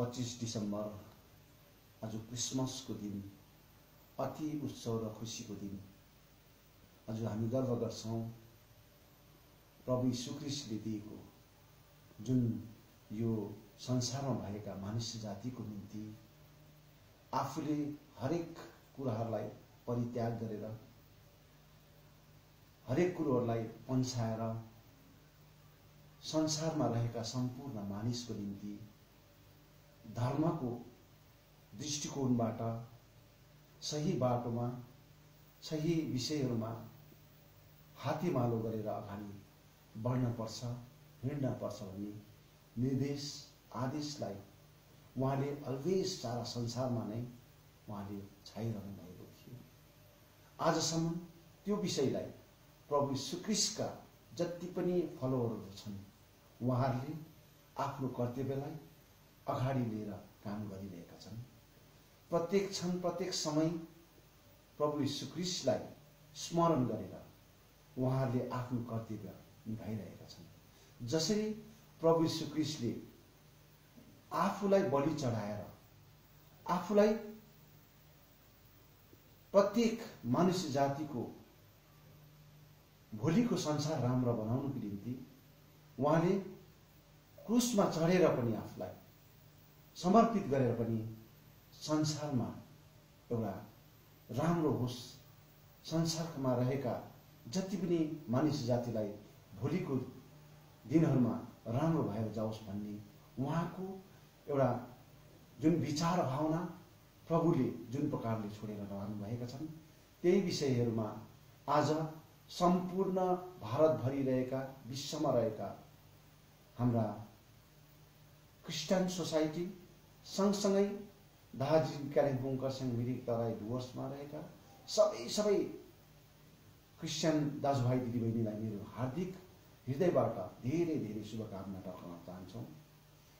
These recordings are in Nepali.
25 दिसम्बर आज क्रिसमस को दिन, अति उत्सव र खुशी को दिन। आज हामी गर्व गर्छौं प्रभु येशू ख्रीष्टले दिएको, जुन यो संसारमा भएका मानिस जातिको निम्ति आफूले हरेक कुराहरूलाई परित्याग गरेर, हरेक कुरोहरूलाई पन्साएर संसारमा रहेका सम्पूर्ण मानिसको निम्ति धर्मको दृष्टिकोणबाट सही बाटोमा, सही विषयहरूमा हातेमालो गरेर अगाडि बढ्न पर्छ, हिँड्न पर्छ भन्ने निर्देश, आदेशलाई उहाँले अलवेज सारा संसारमा नै उहाँले छाइरहनु भएको थियो। आजसम्म त्यो विषयलाई प्रभु येशू ख्रीष्टका जति पनि फलोहरू छन् उहाँहरूले आफ्नो कर्तव्यलाई अगाडि लिएर काम गरिरहेका छन्। प्रत्येक क्षण, प्रत्येक समय प्रभु येशू ख्रीष्टलाई स्मरण गरेर उहाँहरूले आफ्नो कर्तव्य निभाइरहेका छन्। जसरी प्रभु येशू ख्रीष्टले आफूलाई बलि चढाएर, आफूलाई प्रत्येक मानिस जातिको भोलिको संसार राम्रो बनाउनको निम्ति उहाँले क्रुसमा चढेर पनि, आफूलाई समर्पित गरेर पनि संसारमा एउटा राम्रो होस्, संसारमा रहेका जति पनि मानिस जातिलाई भोलिको दिनहरूमा राम्रो भएर जाओस् भन्ने उहाँको एउटा जुन विचार भावना प्रभुले जुन प्रकारले छोडेर रहनुभएका छन्, त्यही विषयहरूमा आज सम्पूर्ण भारतभरि रहेका, विश्वमा रहेका हाम्रा क्रिस्चियन सोसाइटी सँगसँगै दार्जिलिङ, कालिम्पोङ, कर्सियङ, मिरिक, तराई, डुवर्समा रहेका सबै क्रिस्चियन दाजुभाइ दिदीबहिनीलाई मेरो हार्दिक हृदयबाट धेरै धेरै शुभकामना टर्काउन चाहन्छौँ।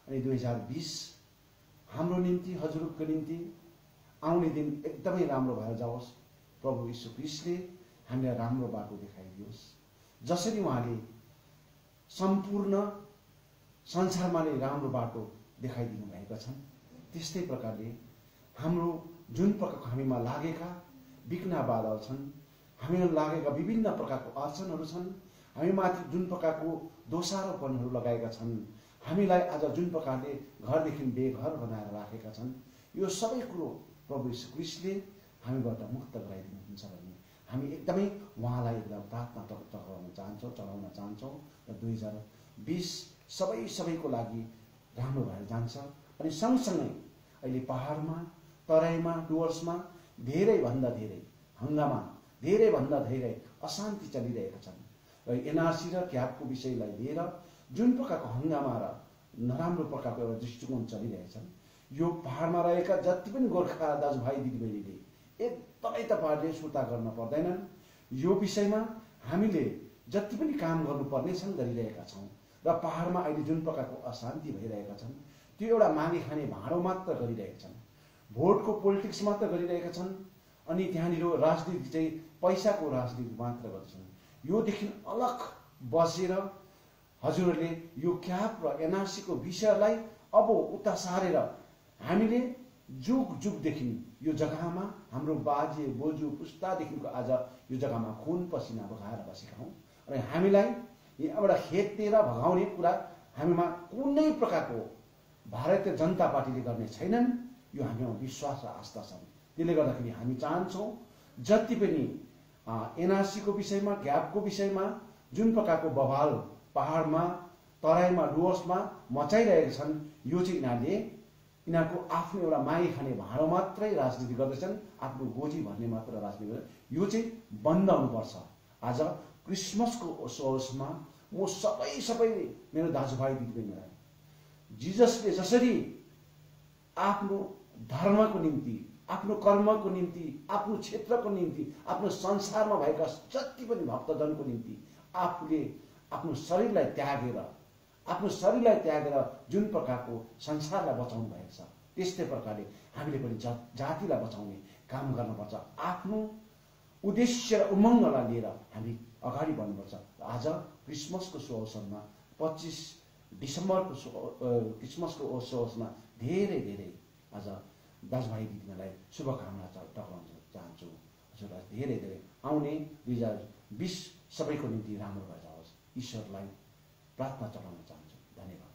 अनि 2020 हाम्रो निम्ति, हजुरको निम्ति आउने दिन एकदमै राम्रो भएर जाओस्। प्रभु येशू ख्रीष्टले हामीलाई राम्रो बाटो देखाइदियोस्। जसरी उहाँले सम्पूर्ण संसारमा नै राम्रो बाटो देखाइदिनु भएका छन्, त्यस्तै प्रकारले हाम्रो जुन प्रकार हामीमा लागेका विघ्न बाधा छन्, हामीमा लागेका विभिन्न प्रकारको अडचनहरू छन्, हामीमाथि जुन प्रकारको दोषारोपणहरू लगाएका छन्, हामीलाई आज जुन प्रकारले घरदेखि बेघर बनाएर राखेका छन्, यो सबै कुरो प्रभु येशू ख्रीष्टले हामीबाट मुक्त गराइदिनुहुन्छ भन्ने हामी एकदमै उहाँलाई एकदम प्रार्थना तर्काउन चाहन्छौँ, चढाउन चाहन्छौँ। र 2020 सबैको लागि राम्रो भएर जान्छ। अनि सँगसँगै अहिले पहाडमा, तराईमा, डुवर्समा धेरैभन्दा धेरै हङ्गामा, धेरैभन्दा धेरै अशान्ति चलिरहेका छन्। र एनआरसी र क्याबको विषयलाई लिएर जुन प्रकारको हङ्गामा र नराम्रो प्रकारको एउटा दृष्टिकोण चलिरहेछन्, यो पहाडमा रहेका जति पनि गोर्खा दाजुभाइ दिदीबहिनीले एकदमै तपाईँहरूले सुर्ता गर्न पर्दैनन्। यो विषयमा हामीले जति पनि काम गर्नुपर्ने छन् गरिरहेका छौँ। र पहाडमा अहिले जुन प्रकारको अशान्ति भइरहेका छन्, त्यो एउटा मागे खाने भाँडो मात्र गरिरहेका छन्, भोटको पोलिटिक्स मात्र गरिरहेका छन्। अनि त्यहाँनिर राजनीति चाहिँ पैसाको राजनीति मात्र गर्छन्। योदेखि अलग बसेर हजुरहरूले यो क्याप र एनआरसीको विषयलाई अब उता सारेर हामीले जुग जुगदेखि यो जग्गामा, हाम्रो बाजे बोजू पुस्तादेखिको आज यो जग्गामा खुन पसिना बगाएर बसेका हौँ। र हामीलाई एउटा खेतेर भगाउने कुरा हामीमा कुनै प्रकारको भारतीय जनता पार्टीले गर्ने छैनन्। यो हामीमा विश्वास र आस्था छन्। त्यसले गर्दाखेरि हामी चाहन्छौँ जति पनि एनआरसीको विषयमा, ग्यापको विषयमा जुन प्रकारको बवाल पहाडमा, तराईमा, डुवर्समा मचाइरहेका छन्, यो चाहिँ यिनीहरूको आफ्नो एउटा मागी खाने भाँडो मात्रै राजनीति गर्दैछन्, आफ्नो गोजी भन्ने मात्र राजनीति गर्दैछन्। यो चाहिँ बन्द हुनुपर्छ। आज क्रिसमसको अवसरमा म सबै मेरो दाजुभाइ दिदीबहिनीलाई, जिजसले जसरी आफ्नो धर्मको निम्ति, आफ्नो कर्मको निम्ति, आफ्नो क्षेत्रको निम्ति, आफ्नो संसारमा भएका जति पनि भक्तजनको निम्ति आफूले आफ्नो शरीरलाई त्यागेर, जुन प्रकारको संसारलाई बचाउनु भएको छ, त्यस्तै प्रकारले हामीले पनि जातिलाई बचाउने काम गर्नुपर्छ। आफ्नो उद्देश्य र उमङ्गलाई लिएर हामी अगाडि बढ्नुपर्छ। आज क्रिसमसको सो अवसरमा 25 डिसेम्बरको क्रिसमसको अवसरमा धेरै धेरै आज दाजुभाइ दिदीहरूलाई शुभकामना टक्राउन चाहन्छु। हजुरलाई धेरै धेरै आउने 2020 सबैको निम्ति राम्रो भएर जाओस् ईश्वरलाई प्रार्थना चढाउन चाहन्छु। धन्यवाद।